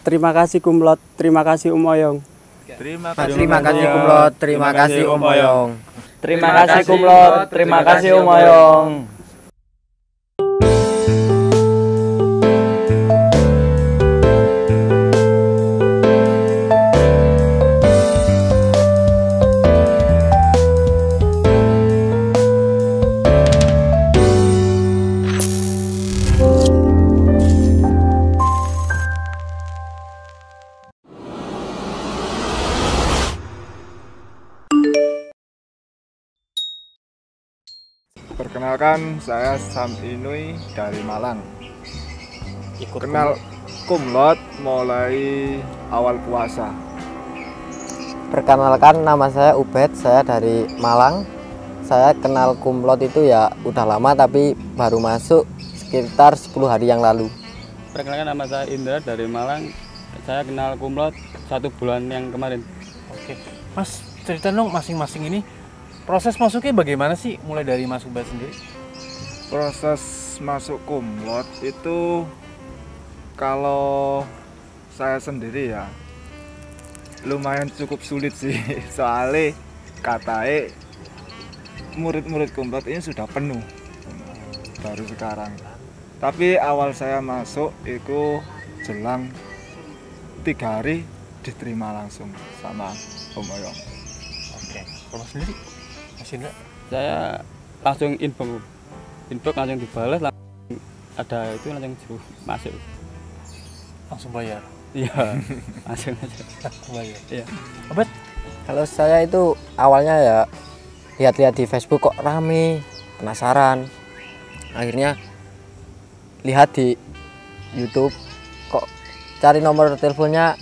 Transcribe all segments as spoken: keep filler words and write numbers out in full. Terima kasih Kumlod, terima kasih Om Oyong. Terima kasih, terima kasih Kumlod, terima kasih Om Oyong. Terima kasih Kumlod, terima kasih Om Oyong. Perkenalkan, saya Sam Inui dari Malang. Ikut kenal Kumlod mulai awal puasa. Perkenalkan, nama saya Ubed, saya dari Malang. Saya kenal Kumlod itu ya udah lama, tapi baru masuk sekitar sepuluh hari yang lalu. Perkenalkan, nama saya Indra dari Malang. Saya kenal Kumlod satu bulan yang kemarin. Oke, Mas, cerita dong masing-masing ini. Proses masuknya bagaimana sih, mulai dari Mas Ubed sendiri? Proses masuk Kumlod itu kalau saya sendiri ya lumayan cukup sulit sih, soalnya katanya murid-murid Kumlod ini sudah penuh baru sekarang. Tapi awal saya masuk itu jelang tiga hari diterima langsung sama Om Oyong. Oke, kalau sendiri? Sini. Saya langsung info, info langsung dibalas, langsung ada itu langsung suruh masuk, langsung bayar. Iya, langsung aja bayar. Iya. Abad, kalau saya itu awalnya ya lihat-lihat di Facebook kok rame, penasaran. Akhirnya lihat di YouTube kok cari nomor teleponnya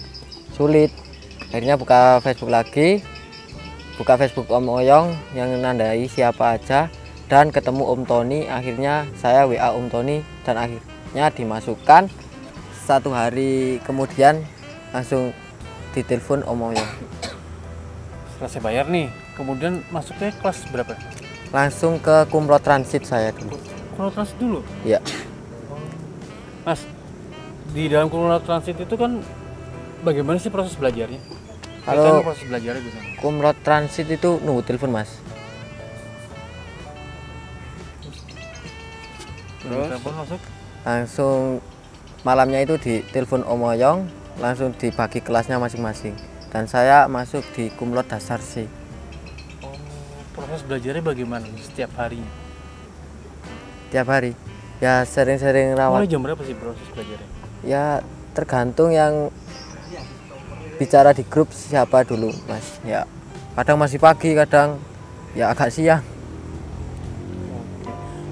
sulit. Akhirnya buka Facebook lagi. Buka Facebook Om Oyong yang menandai siapa aja dan ketemu Om Tony. Akhirnya saya W A Om Tony dan akhirnya dimasukkan. Satu hari kemudian langsung ditelepon Om Oyong. Setelah saya bayar nih, kemudian masuknya kelas berapa? Langsung ke Kumlod Transit saya dulu. Kumlod Transit dulu? Iya. Mas, di dalam Kumlod Transit itu kan bagaimana sih proses belajarnya? Kalau Kumlod Transit itu nunggu telepon Mas. Terus masuk? Langsung malamnya itu di telepon Om Oyong, langsung dibagi kelasnya masing-masing. Dan saya masuk di Kumlod Dasar C. Oh, proses belajarnya bagaimana setiap harinya? Tiap hari? Ya sering-sering rawat. Mulai jam berapa sih proses belajarnya? Ya tergantung yang bicara di grup siapa dulu Mas, ya kadang masih pagi, kadang ya agak siang.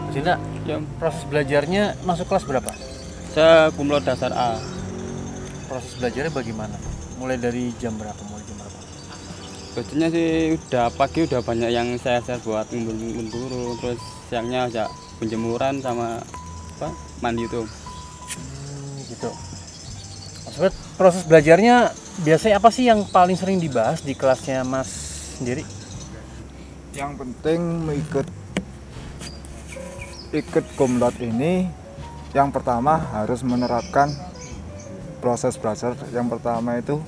Mas Indra, yang proses belajarnya masuk kelas berapa? Saya Kumlod Dasar A. Proses belajarnya bagaimana? Mulai dari jam berapa? Mulai jam berapa? Biasanya sih udah pagi udah banyak yang saya share buat ngumpulin guru, terus siangnya aja penjemuran sama apa mandi itu. Hmm, gitu. Mas, proses belajarnya biasanya apa sih yang paling sering dibahas di kelasnya Mas sendiri? Yang penting ikut ikut Kumlod ini, yang pertama harus menerapkan proses belajar. Yang pertama itu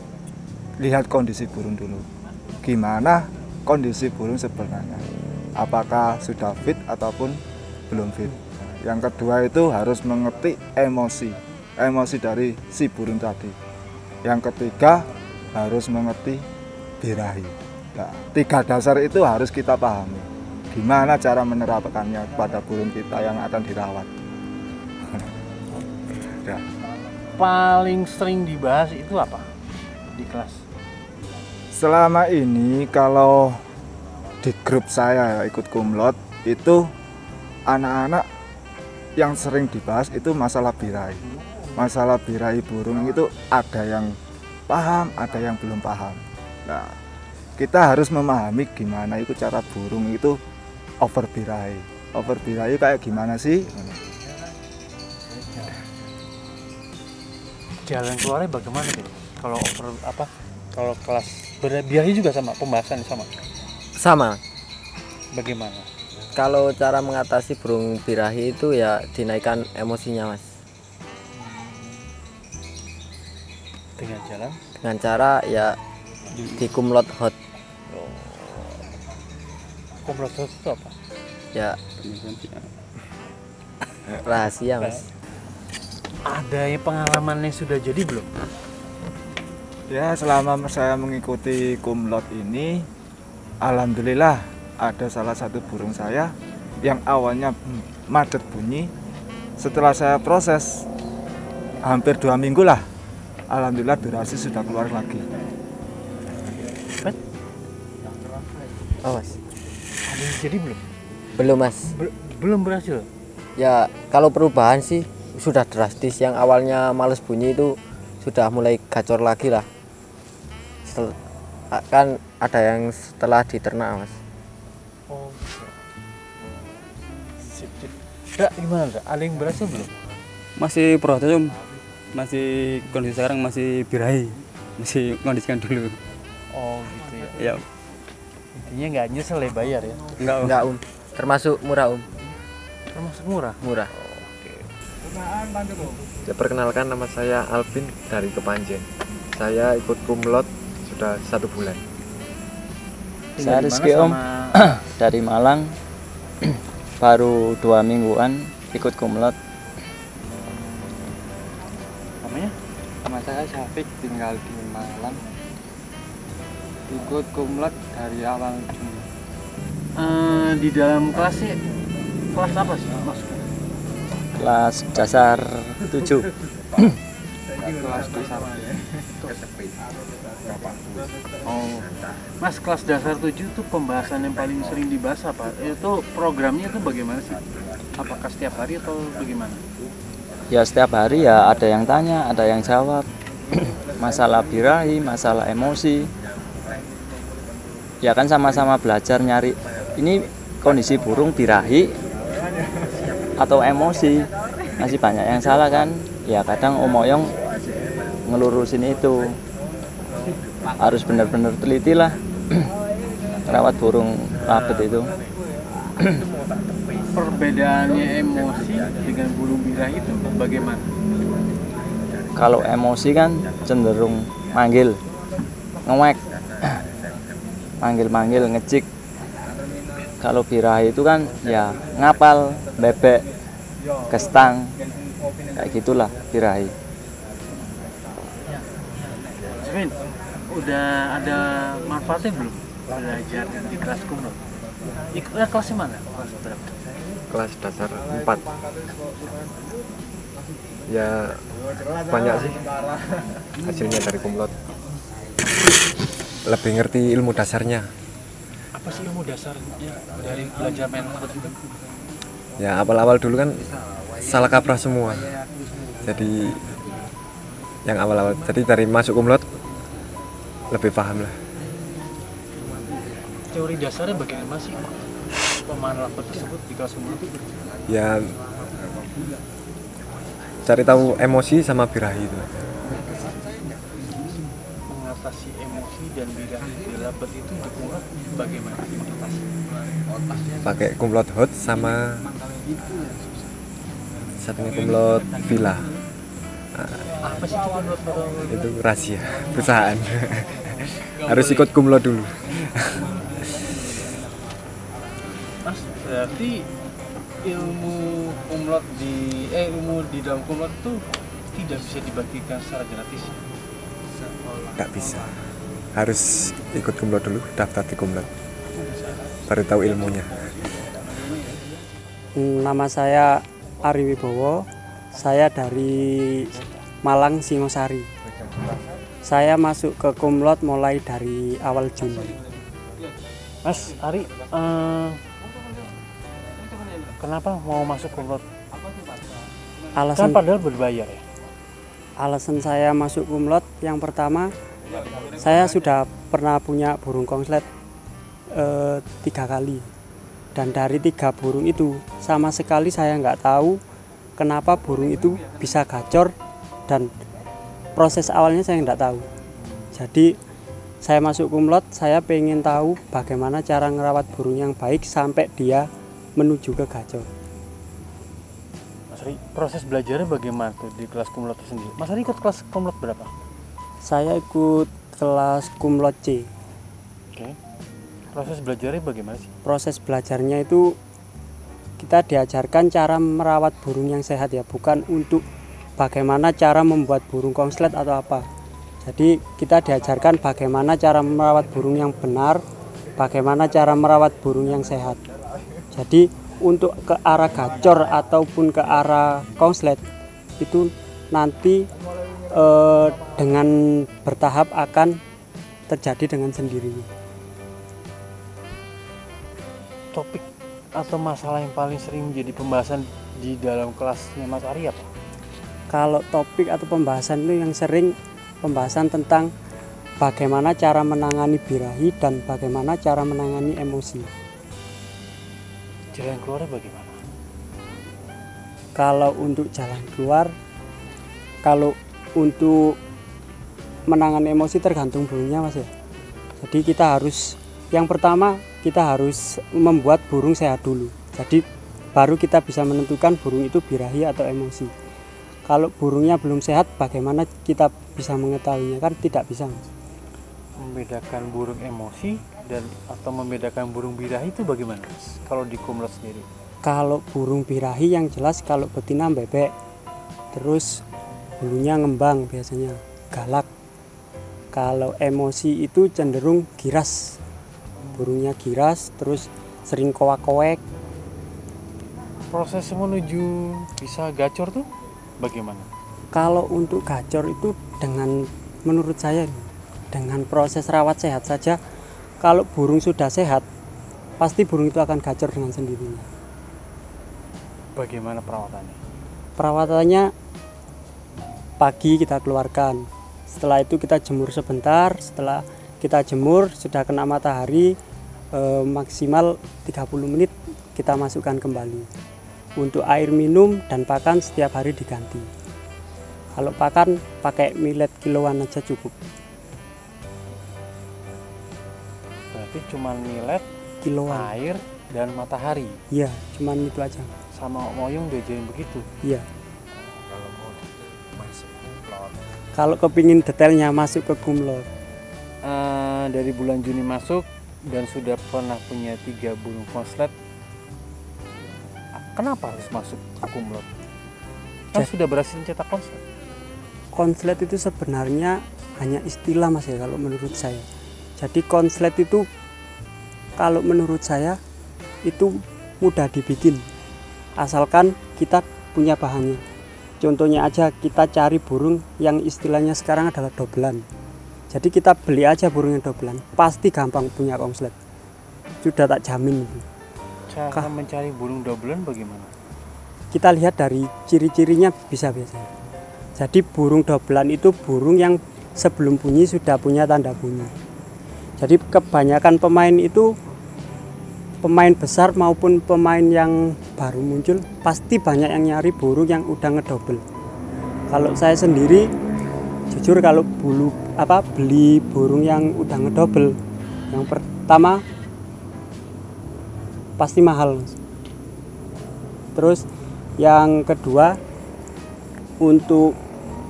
lihat kondisi burung dulu. Gimana kondisi burung sebenarnya? Apakah sudah fit ataupun belum fit? Yang kedua itu harus mengerti emosi, emosi dari si burung tadi. Yang ketiga harus mengerti birahi. Nah, tiga dasar itu harus kita pahami. Gimana cara menerapkannya pada burung kita yang akan dirawat. Nah. Paling sering dibahas itu apa di kelas? Selama ini kalau di grup saya ikut Kumlod itu anak-anak yang sering dibahas itu masalah birahi. Masalah birahi burung itu ada yang paham, ada yang belum paham. Nah, kita harus memahami gimana itu cara burung itu over birahi. Over birahi kayak gimana sih? Jalan keluarnya bagaimana sih? Kalau over apa? Kalau kelas birahi juga sama, pembahasan sama. Sama. Bagaimana? Kalau cara mengatasi burung birahi itu ya dinaikkan emosinya, Mas. Dengan jalan? Dengan cara ya di Kumlod Hot. Oh. Kumlod Hot itu apa? Ya rahasia, Mas. Ada pengalamannya sudah jadi belum? Ya, selama saya mengikuti Kumlod ini, alhamdulillah ada salah satu burung saya yang awalnya madet bunyi, setelah saya proses hampir dua minggu lah, alhamdulillah durasi sudah keluar lagi. Oh, Mas, ada yang jadi belum? Belum, Mas. Bel belum berhasil? Ya, kalau perubahan sih sudah drastis. Yang awalnya males bunyi itu sudah mulai gacor lagi lah. Setel, kan ada yang setelah diternak, Mas. Oh, sip, sip. Nggak, gimana nggak? Ada yang berhasil belum? Masih proses, Om. Masih kondisi sekarang masih birahi. Masih kondisikan dulu. Oh, gitu ya. Ya. Intinya nggak nyesel ya bayar ya? Nggak, Om. Nggak, Om. Termasuk murah, Om. Termasuk murah? Murah. Saya perkenalkan, nama saya Alvin dari Kepanjen. Saya ikut Kumlod sudah satu bulan. Saya Rizky, Om, dari Malang. Baru dua mingguan ikut Kumlod. Namanya? Nama saya Syafiq, tinggal di Malang. Ikut Kumlod dari awal Juni. Uh, di dalam kelas sih, kelas apa sih maksudnya? Kelas dasar tujuh. Kelas dasar. Oh, Mas, kelas dasar tujuh itu pembahasan yang paling sering dibahas apa? Itu programnya itu bagaimana sih? Apakah setiap hari atau bagaimana? Ya, setiap hari ya ada yang tanya, ada yang jawab. Masalah birahi, masalah emosi. Ya kan sama-sama belajar nyari. Ini kondisi burung birahi atau emosi, masih banyak yang salah kan ya. Kadang Om Oyong ngelurusin itu harus benar-benar teliti lah rawat burung lapet itu. Perbedaannya emosi dengan burung birahi itu bagaimana? Kalau emosi kan cenderung manggil, ngewek, manggil-manggil, ngecik. Kalau birahi itu kan ya ngapal, bebek, kestang, kayak gitulah birahi. Jasmin, udah ada manfaatnya belum belajar di kelas Kumlod? Ikutnya kelas mana? Kelas berapa? Kelas dasar empat. Ya banyak sih hasilnya dari Kumlod. Lebih ngerti ilmu dasarnya. Apa sih ilmu dasarnya dari belajar main Kumlod itu? Ya awal-awal dulu kan salah kaprah semua. Jadi yang awal-awal, jadi dari masuk Kumlod lebih paham lah. Teori dasarnya bagaimana sih pemain lapet tersebut di kelas Kumlod? Ya cari tahu emosi sama birahi itu. Mengatasi emosi dan birahi di lapet itu di Kumlod bagaimana? Pakai Kumlod Hot sama satunya Kumlod Villa. Apa sih itu Kumlod Hot? Itu rahasia perusahaan. Harus ikut Kumlod dulu. Mas, berarti ilmu Kumlod di eh ilmu di dalam Kumlod tuh tidak bisa dibagikan secara gratis. Tidak bisa. Harus ikut Kumlod dulu, daftar di Kumlod. Baru tahu ilmunya. Nama saya Ari Wibowo. Saya dari Malang, Singosari. Saya masuk ke Kumlod mulai dari awal Juni. Mas Ari, eh, kenapa mau masuk Kumlod? Alasan, kan padahal berbayar ya? Alasan saya masuk Kumlod yang pertama, saya sudah pernah punya burung konslet E, tiga kali, dan dari tiga burung itu sama sekali saya nggak tahu kenapa burung itu bisa gacor, dan proses awalnya saya nggak tahu. Jadi saya masuk Kumlod, saya pengen tahu bagaimana cara ngerawat burung yang baik sampai dia menuju ke gacor. Mas Ari, proses belajarnya bagaimana tuh di kelas Kumlod itu sendiri? Mas Ari ikut kelas Kumlod berapa? Saya ikut kelas Kumlod C. Oke. Proses belajarnya bagaimana sih? Proses belajarnya itu kita diajarkan cara merawat burung yang sehat ya, bukan untuk bagaimana cara membuat burung konslet atau apa. Jadi kita diajarkan bagaimana cara merawat burung yang benar, bagaimana cara merawat burung yang sehat. Jadi untuk ke arah gacor ataupun ke arah konslet itu nanti eh, dengan bertahap akan terjadi dengan sendirinya. Topik atau masalah yang paling sering menjadi pembahasan di dalam kelasnya Mas Arya apa? Kalau topik atau pembahasan itu yang sering pembahasan tentang bagaimana cara menangani birahi dan bagaimana cara menangani emosi. Jalan keluarnya bagaimana? Kalau untuk jalan keluar, kalau untuk menangani emosi tergantung burungnya Mas ya. Jadi kita harus, yang pertama kita harus membuat burung sehat dulu. Jadi baru kita bisa menentukan burung itu birahi atau emosi. Kalau burungnya belum sehat, bagaimana kita bisa mengetahuinya? Kan tidak bisa, Mas. Membedakan burung emosi dan atau membedakan burung birahi itu bagaimana, Mas? Kalau di Kumlod sendiri? Kalau burung birahi yang jelas kalau betina bebek, terus bulunya ngembang biasanya, galak. Kalau emosi itu cenderung giras, burungnya giras, terus sering koak-koek. Proses menuju bisa gacor tuh? Bagaimana? Kalau untuk gacor itu dengan menurut saya dengan proses rawat sehat saja, kalau burung sudah sehat pasti burung itu akan gacor dengan sendirinya. Bagaimana perawatannya? Perawatannya pagi kita keluarkan, setelah itu kita jemur sebentar, setelah kita jemur sudah kena matahari eh, maksimal tiga puluh menit kita masukkan kembali. Untuk air minum dan pakan setiap hari diganti. Kalau pakan pakai millet kiloan aja cukup. Berarti cuma millet, kiloan, air dan matahari. Iya, cuma itu aja. Sama Om Oyong diajarin begitu. Iya. Kalau mau masuk Kumlod. Kalau kepingin detailnya masuk ke Kumlod. Uh, dari bulan Juni masuk dan sudah pernah punya tiga burung konslet. Kenapa harus masuk Kumlod? Kan sudah berhasil cetak konslet. Konslet itu sebenarnya hanya istilah Mas ya kalau menurut saya. Jadi konslet itu kalau menurut saya itu mudah dibikin. Asalkan kita punya bahannya. Contohnya aja kita cari burung yang istilahnya sekarang adalah dobelan. Jadi kita beli aja burung yang dobelan. Pasti gampang punya konslet. Sudah tak jamin itu. Cara mencari burung dobelan bagaimana? Kita lihat dari ciri-cirinya bisa biasanya. Jadi burung dobelan itu burung yang sebelum bunyi sudah punya tanda bunyi. Jadi kebanyakan pemain itu, pemain besar maupun pemain yang baru muncul, pasti banyak yang nyari burung yang udah ngedobel. Kalau saya sendiri, jujur kalau bulu, apa, beli burung yang udah ngedobel, yang pertama pasti mahal. Terus yang kedua untuk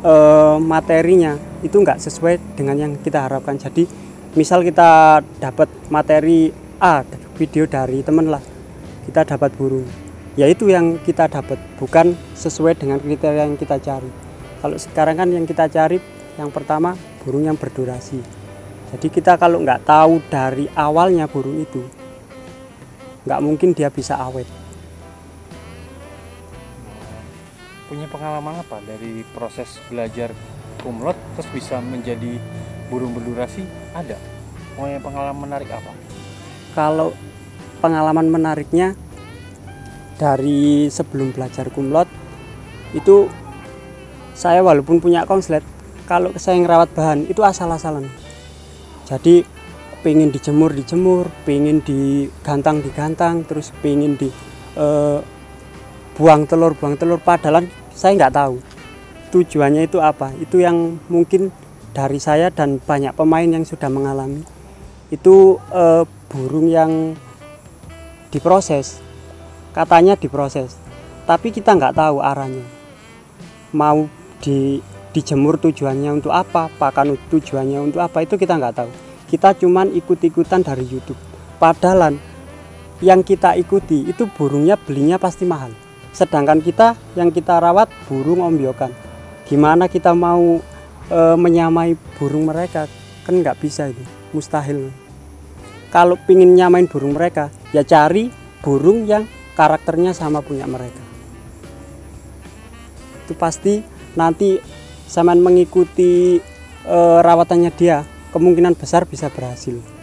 e, materinya itu nggak sesuai dengan yang kita harapkan. Jadi misal kita dapat materi A, video dari temen lah, kita dapat burung, yaitu yang kita dapat bukan sesuai dengan kriteria yang kita cari. Kalau sekarang kan yang kita cari yang pertama burung yang berdurasi. Jadi kita kalau nggak tahu dari awalnya burung itu, nggak mungkin dia bisa awet. Punya pengalaman apa dari proses belajar Kumlod terus bisa menjadi burung berdurasi? Ada. Punya pengalaman menarik apa? Kalau pengalaman menariknya dari sebelum belajar Kumlod itu saya walaupun punya konslet, kalau saya ngerawat bahan itu asal-asalan. Jadi pengen dijemur-dijemur, pengen digantang-digantang, terus pengen di eh, buang telur-buang telur, padahal saya nggak tahu tujuannya itu apa. Itu yang mungkin dari saya dan banyak pemain yang sudah mengalami, itu eh, burung yang diproses, katanya diproses, tapi kita nggak tahu arahnya. Mau di dijemur tujuannya untuk apa, pakan tujuannya untuk apa, itu kita nggak tahu. Kita cuman ikut-ikutan dari YouTube. Padahal yang kita ikuti itu burungnya belinya pasti mahal. Sedangkan kita yang kita rawat burung ombyokan. Gimana kita mau e, menyamai burung mereka? Kan nggak bisa itu, mustahil. Kalau pingin nyamain burung mereka, ya cari burung yang karakternya sama punya mereka. Itu pasti nanti sampean mengikuti e, rawatannya dia, kemungkinan besar bisa berhasil.